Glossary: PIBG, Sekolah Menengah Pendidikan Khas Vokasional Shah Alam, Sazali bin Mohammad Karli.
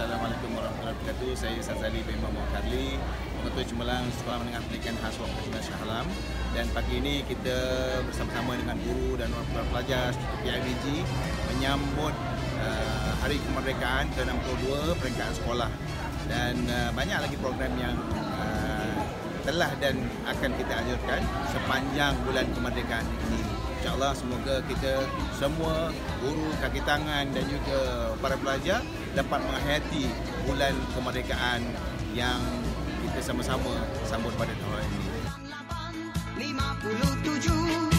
Assalamualaikum warahmatullahi wabarakatuh. Saya Sazali bin Mohammad Karli, Ketua Jumelang Sekolah Menengah Pendidikan Khas Vokasional Shah Alam. Dan pagi ini kita bersama-sama dengan guru dan orang pelajar PIBG menyambut Hari Kemerdekaan ke-62 Peringkatan Sekolah. Dan banyak lagi program yang telah dan akan kita anjurkan sepanjang bulan kemerdekaan ini. InsyaAllah semoga kita semua guru, kaki tangan dan juga para pelajar dapat menghayati bulan kemerdekaan yang kita sama-sama sambut pada tahun ini. 57